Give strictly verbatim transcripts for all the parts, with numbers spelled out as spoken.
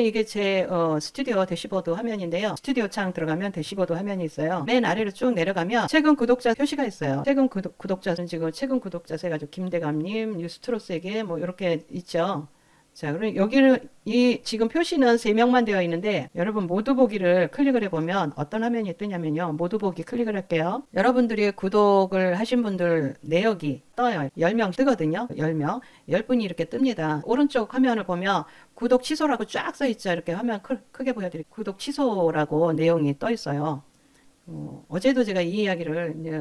이게 제 어, 스튜디오 대시보드 화면인데요. 스튜디오 창 들어가면 대시보드 화면이 있어요. 맨 아래로 쭉 내려가면 최근 구독자 표시가 있어요. 최근 구독, 구독자는 지금 최근 구독자 세 가지고 김대감님, 뉴스트로스에게 뭐 이렇게 있죠. 자, 그럼 여기를 이 지금 표시는 세 명만 되어 있는데 여러분 모두 보기를 클릭을 해보면 어떤 화면이 뜨냐면요. 모두 보기 클릭을 할게요. 여러분들이 구독을 하신 분들 내역이 떠요. 열 명 뜨거든요. 열 명. 열 분이 이렇게 뜹니다. 오른쪽 화면을 보면 구독 취소라고 쫙 써 있죠. 이렇게 화면 크, 크게 보여드릴게요. 구독 취소라고 내용이 떠 있어요. 어, 어제도 제가 이 이야기를 이제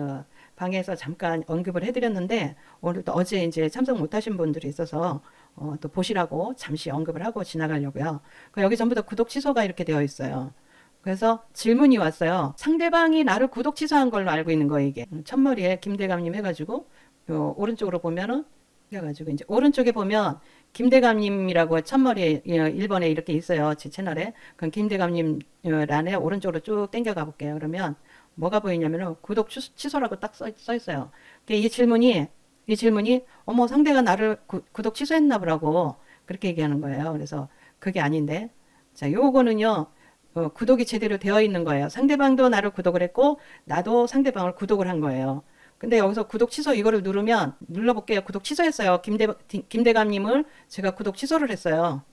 방에서 잠깐 언급을 해드렸는데 오늘도 어제 이제 참석 못하신 분들이 있어서 어, 또 보시라고 잠시 언급을 하고 지나가려고요. 여기 전부 다 구독 취소가 이렇게 되어 있어요. 그래서 질문이 왔어요. 상대방이 나를 구독 취소한 걸로 알고 있는 거예요. 이게 첫머리에 김대감님 해가지고 요 오른쪽으로 보면은 해가지고 이제 오른쪽에 보면 김대감님이라고 첫머리에 일 번에 이렇게 있어요. 제 채널에. 그럼 김대감님 란에 오른쪽으로 쭉 당겨가 볼게요. 그러면 뭐가 보이냐면은 구독 취소라고 딱 써, 써 있어요. 이 질문이 이 질문이 어머 상대가 나를 구, 구독 취소했나 보라고 그렇게 얘기하는 거예요. 그래서 그게 아닌데 자 요거는요 어, 구독이 제대로 되어 있는 거예요. 상대방도 나를 구독을 했고 나도 상대방을 구독을 한 거예요. 근데 여기서 구독 취소 이거를 누르면 눌러볼게요. 구독 취소했어요. 김대, 김대감님을 제가 구독 취소를 했어요.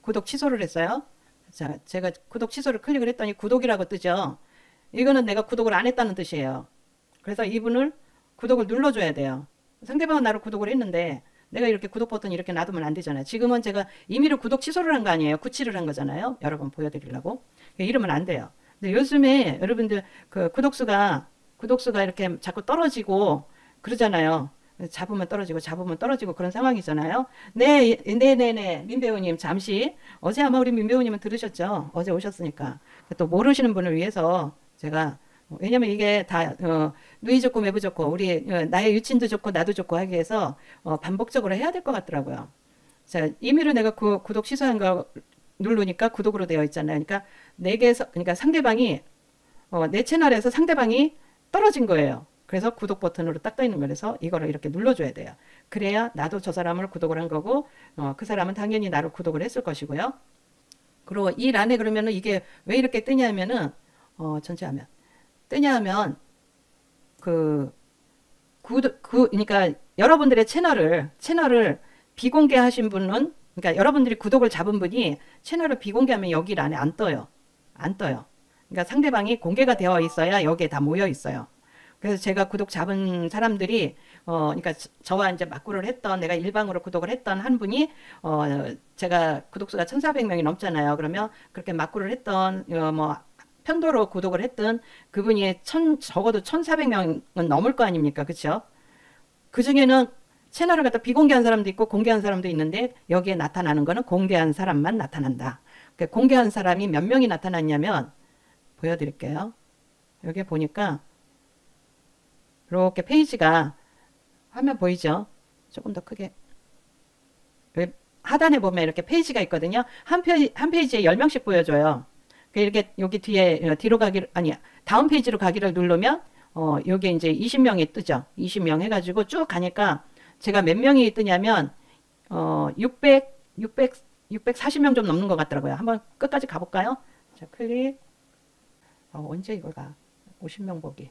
구독 취소를 했어요. 자 제가 구독 취소를 클릭을 했더니 구독이라고 뜨죠. 이거는 내가 구독을 안 했다는 뜻이에요. 그래서 이분을 구독을 눌러줘야 돼요. 상대방은 나를 구독을 했는데 내가 이렇게 구독 버튼 이렇게 놔두면 안 되잖아요. 지금은 제가 임의로 구독 취소를 한 거 아니에요. 구치를 한 거잖아요. 여러분 보여드리려고. 이러면 안 돼요. 근데 요즘에 여러분들 그 구독수가 구독수가 이렇게 자꾸 떨어지고 그러잖아요. 잡으면 떨어지고 잡으면 떨어지고 그런 상황이잖아요. 네, 네네네 민배우님 잠시 어제 아마 우리 민배우님은 들으셨죠. 어제 오셨으니까 또 모르시는 분을 위해서 제가 왜냐면 이게 다 어, 누이 좋고 매부 좋고 우리 어, 나의 유친도 좋고 나도 좋고 하기 위해서 어, 반복적으로 해야 될 것 같더라고요. 자 임의로 내가 구, 구독 취소한 거 누르니까 구독으로 되어 있잖아요. 그러니까 내게서 그러니까 상대방이 어, 내 채널에서 상대방이 떨어진 거예요. 그래서 구독 버튼으로 딱 떠 있는 거예요. 그래서 이거를 이렇게 눌러줘야 돼요. 그래야 나도 저 사람을 구독을 한 거고 어, 그 사람은 당연히 나를 구독을 했을 것이고요. 그리고 이 란에 그러면은 이게 왜 이렇게 뜨냐면은 어, 전체 화면. 뜨냐면 그 구독 그 그러니까 여러분들의 채널을 채널을 비공개하신 분은 그러니까 여러분들이 구독을 잡은 분이 채널을 비공개하면 여기 란에 안 떠요. 안 떠요. 그러니까 상대방이 공개가 되어 있어야 여기에 다 모여 있어요. 그래서 제가 구독 잡은 사람들이 어 그러니까 저와 이제 맞구를 했던 내가 일방으로 구독을 했던 한 분이 어 제가 구독수가 천사백 명이 넘잖아요. 그러면 그렇게 맞구를 했던 어, 뭐 편도로 구독을 했던 그분이 천, 적어도 천사백 명은 넘을 거 아닙니까? 그쵸? 그 중에는 채널을 갖다 비공개한 사람도 있고 공개한 사람도 있는데 여기에 나타나는 거는 공개한 사람만 나타난다. 그러니까 공개한 사람이 몇 명이 나타났냐면 보여드릴게요. 여기 보니까 이렇게 페이지가 화면 보이죠? 조금 더 크게 하단에 보면 이렇게 페이지가 있거든요. 한, 페이지, 한 페이지에 열 명씩 보여줘요. 이렇게 여기 뒤에 뒤로 가기를 아니 다음 페이지로 가기를 누르면 어 여기에 이제 이십 명이 뜨죠. 이십 명 해가지고 쭉 가니까 제가 몇 명이 뜨냐면 어 육백, 육백, 육백사십 명 좀 넘는 것 같더라고요. 한번 끝까지 가볼까요? 자 클릭. 어, 언제 이걸 가? 오십 명 보기.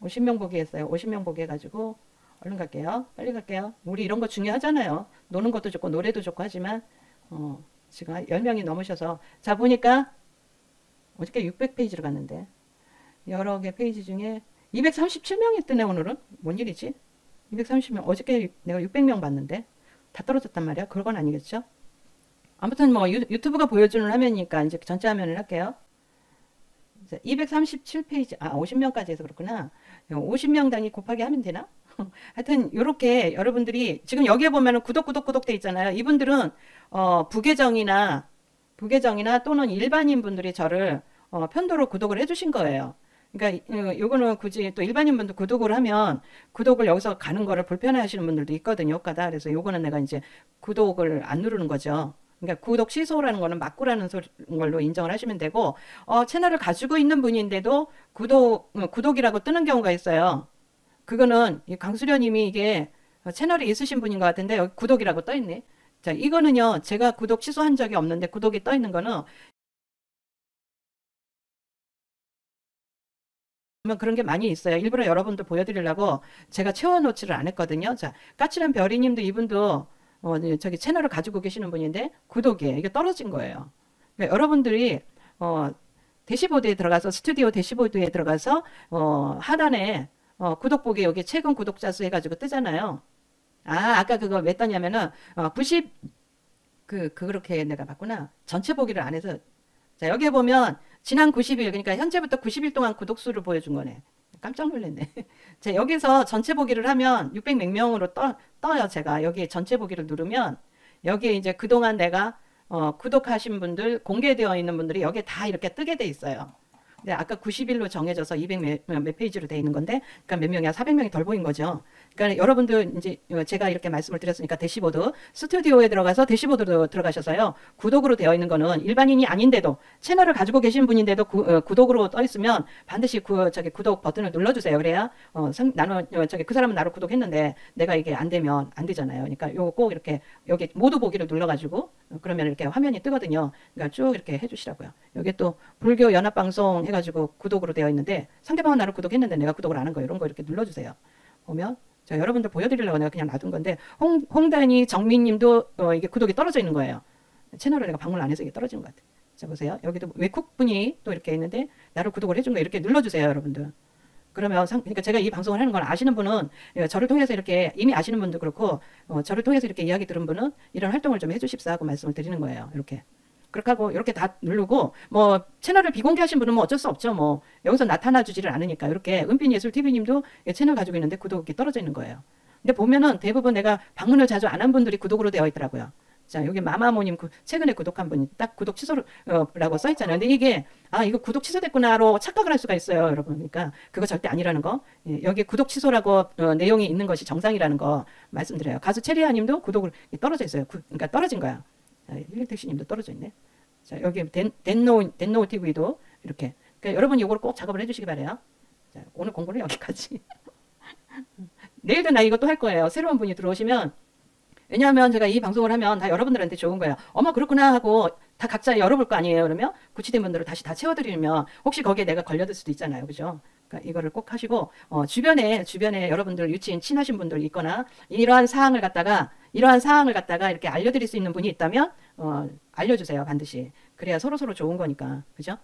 오십 명 보기 했어요. 오십 명 보기 해가지고 얼른 갈게요. 빨리 갈게요. 우리 이런 거 중요하잖아요. 노는 것도 좋고 노래도 좋고 하지만 어 지금 열 명이 넘으셔서 자 보니까 어저께 육백 페이지로 갔는데 여러 개 페이지 중에 이백삼십칠 명이 뜨네. 오늘은 뭔 일이지? 이백삼십 명 어저께 내가 육백 명 봤는데 다 떨어졌단 말이야. 그건 아니겠죠? 아무튼 뭐 유, 유튜브가 보여주는 화면이니까 이제 전체 화면을 할게요. 이백삼십칠 페이지 아 오십 명까지 해서 그렇구나. 오십 명당이 곱하기 하면 되나? 하여튼 요렇게 여러분들이 지금 여기에 보면은 구독 구독 구독 돼 있잖아요. 이분들은 어 부계정이나 부계정이나 또는 일반인 분들이 저를 어, 편도로 구독을 해주신 거예요. 그러니까 요거는 굳이 또 일반인 분들 구독을 하면 구독을 여기서 가는 거를 불편해 하시는 분들도 있거든요. 효과다. 그래서 요거는 내가 이제 구독을 안 누르는 거죠. 그러니까 구독 취소라는 거는 맞구라는 소리, 걸로 인정을 하시면 되고 어, 채널을 가지고 있는 분인데도 구독, 구독이라고 뜨는 경우가 있어요. 그거는 강수련님이 이게 채널이 있으신 분인 것 같은데 여기 구독이라고 떠있네. 자, 이거는요, 제가 구독 취소한 적이 없는데 구독이 떠 있는 거는 그런 게 많이 있어요. 일부러 여러분들 보여드리려고 제가 채워놓지를 안 했거든요. 자, 까칠한 별이님도 이분도 어, 저기 채널을 가지고 계시는 분인데 구독이 이게 떨어진 거예요. 그러니까 여러분들이 어, 대시보드에 들어가서 스튜디오 대시보드에 들어가서 어, 하단에 어, 구독보기 여기 최근 구독자 수 해가지고 뜨잖아요. 아, 아까 그거 왜 떴냐면은 어, 구십 그 그렇게 내가 봤구나. 전체 보기를 안 해서. 자, 여기에 보면 지난 구십 일, 그러니까 현재부터 구십 일 동안 구독수를 보여준 거네. 깜짝 놀랐네. 자, 여기서 전체 보기를 하면 육백 몇 명으로 떠, 떠요. 제가 여기 전체 보기를 누르면 여기에 이제 그동안 내가 어, 구독하신 분들, 공개되어 있는 분들이 여기에 다 이렇게 뜨게 돼 있어요. 근데 아까 구십 일로 정해져서 이백 몇 페이지로 돼 있는 건데, 그러니까 몇 명이야? 사백 명이 덜 보인 거죠. 그러니까 여러분들 이제 제가 이렇게 말씀을 드렸으니까 대시보드, 스튜디오에 들어가서 대시보드로 들어가셔서요. 구독으로 되어 있는 거는 일반인이 아닌데도 채널을 가지고 계신 분인데도 구, 어, 구독으로 떠 있으면 반드시 구, 저기 구독 버튼을 눌러주세요. 그래야 어, 상, 나는 저기 그 사람은 나를 구독했는데 내가 이게 안 되면 안 되잖아요. 그러니까 요거 꼭 이렇게 여기 모두 보기를 눌러가지고 그러면 이렇게 화면이 뜨거든요. 그러니까 쭉 이렇게 해주시라고요. 여기 또 불교 연합방송 해가지고 구독으로 되어 있는데 상대방은 나를 구독했는데 내가 구독을 안 한 거 이런 거 이렇게 눌러주세요. 보면. 자, 여러분들 보여드리려고 내가 그냥 놔둔 건데 홍, 홍단이 정민님도 어, 이게 구독이 떨어져 있는 거예요. 채널을 내가 방문을 안 해서 이게 떨어진 것 같아요. 자, 보세요. 여기도 외국분이 또 이렇게 있는데 나를 구독을 해준 거 이렇게 눌러주세요, 여러분들. 그러면 상, 그러니까 제가 이 방송을 하는 건 아시는 분은 저를 통해서 이렇게 이미 아시는 분도 그렇고 어, 저를 통해서 이렇게 이야기 들은 분은 이런 활동을 좀 해주십사 하고 말씀을 드리는 거예요. 이렇게. 그렇게 하고 이렇게 다 누르고 뭐 채널을 비공개하신 분은 뭐 어쩔 수 없죠. 뭐 여기서 나타나 주지를 않으니까 이렇게 은빈예술티비님도 채널 가지고 있는데 구독이 떨어져 있는 거예요. 근데 보면은 대부분 내가 방문을 자주 안 한 분들이 구독으로 되어 있더라고요. 자, 여기 마마모님 최근에 구독한 분이 딱 구독 취소라고 써 있잖아요. 근데 이게 아 이거 구독 취소됐구나로 착각을 할 수가 있어요, 여러분. 그러니까 그거 절대 아니라는 거. 예, 여기 구독 취소라고 어, 내용이 있는 것이 정상이라는 거 말씀드려요. 가수 체리아님도 구독을 떨어져 있어요. 구, 그러니까 떨어진 거야. 힐링택시님도 떨어져 있네. 자, 여기 덴노우 덴노우 티비도 이렇게. 그러니까 여러분 이걸 꼭 작업을 해주시기 바래요. 자, 오늘 공부는 여기까지. 내일도 나 이것도 할 거예요. 새로운 분이 들어오시면. 왜냐하면 제가 이 방송을 하면 다 여러분들한테 좋은 거예요. 어머 그렇구나 하고 다 각자 열어볼 거 아니에요. 그러면 구치된 분들을 다시 다 채워드리면 혹시 거기에 내가 걸려들 수도 있잖아요, 그죠? 그러니까 이거를 꼭 하시고 어, 주변에 주변에 여러분들 유치인 친하신 분들 있거나 이러한 사항을 갖다가 이러한 사항을 갖다가 이렇게 알려드릴 수 있는 분이 있다면 어, 알려주세요, 반드시. 그래야 서로 서로 좋은 거니까, 그죠?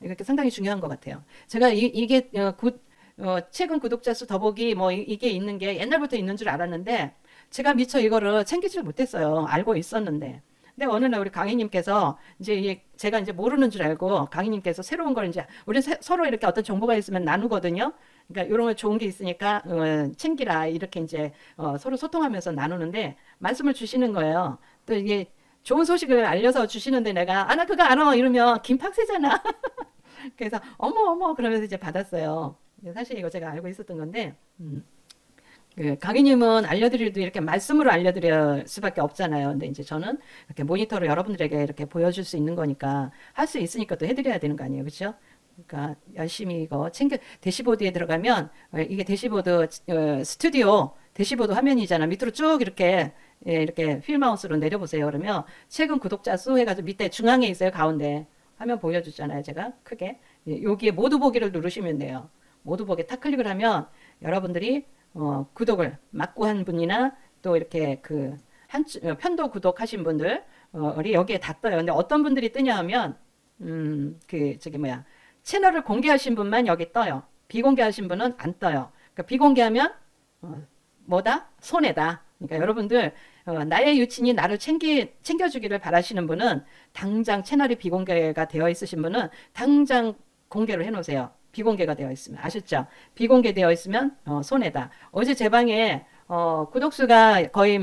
이렇게 상당히 중요한 것 같아요. 제가 이, 이게 어, 굿, 어, 최근 구독자 수 더보기 뭐 이, 이게 있는 게 옛날부터 있는 줄 알았는데. 제가 미처 이거를 챙기질 못했어요. 알고 있었는데. 근데 어느 날 우리 강희님께서 이제 제가 이제 모르는 줄 알고 강희님께서 새로운 걸 이제 우리 서로 이렇게 어떤 정보가 있으면 나누거든요. 그러니까 이런 거 좋은 게 있으니까 어, 챙기라 이렇게 이제 어, 서로 소통하면서 나누는데 말씀을 주시는 거예요. 또 이게 좋은 소식을 알려서 주시는데 내가 아, 나 그거 알아 이러면 김팍새잖아. 그래서 어머 어머 그러면서 이제 받았어요. 사실 이거 제가 알고 있었던 건데. 음. 그 강희님은 알려드릴도 이렇게 말씀으로 알려드릴 수밖에 없잖아요. 근데 이제 저는 이렇게 모니터로 여러분들에게 이렇게 보여줄 수 있는 거니까 할 수 있으니까 또 해드려야 되는 거 아니에요, 그렇죠? 그러니까 열심히 이거 챙겨 대시보드에 들어가면 이게 대시보드 스튜디오 대시보드 화면이잖아. 밑으로 쭉 이렇게 이렇게 휠 마우스로 내려보세요. 그러면 최근 구독자 수 해가지고 밑에 중앙에 있어요, 가운데 화면 보여줬잖아요, 제가 크게. 여기에 모두 보기를 누르시면 돼요. 모두 보기 탁 클릭을 하면 여러분들이 어, 구독을 막고 한 분이나 또 이렇게 그 한, 편도 구독하신 분들, 어, 우리 여기에 다 떠요. 근데 어떤 분들이 뜨냐 하면, 음, 그, 저기 뭐야. 채널을 공개하신 분만 여기 떠요. 비공개하신 분은 안 떠요. 그러니까 비공개하면, 어, 뭐다? 손해다. 그러니까 여러분들, 어, 나의 유친이 나를 챙기, 챙겨주기를 바라시는 분은 당장 채널이 비공개가 되어 있으신 분은 당장 공개를 해놓으세요. 비공개가 되어 있으면 아셨죠? 비공개되어 있으면 어, 손해다. 어제 제 방에 어, 구독수가 거의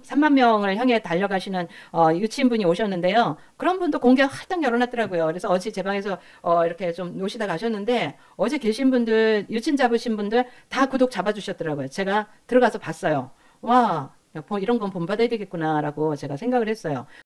삼만 명을 향해 달려가시는 어, 유치인분이 오셨는데요. 그런 분도 공개 활짝 열어놨더라고요. 그래서 어제 제 방에서 어, 이렇게 좀 노시다 가셨는데 어제 계신 분들, 유치인 잡으신 분들 다 구독 잡아주셨더라고요. 제가 들어가서 봤어요. 와, 이런 건 본받아야 되겠구나라고 제가 생각을 했어요.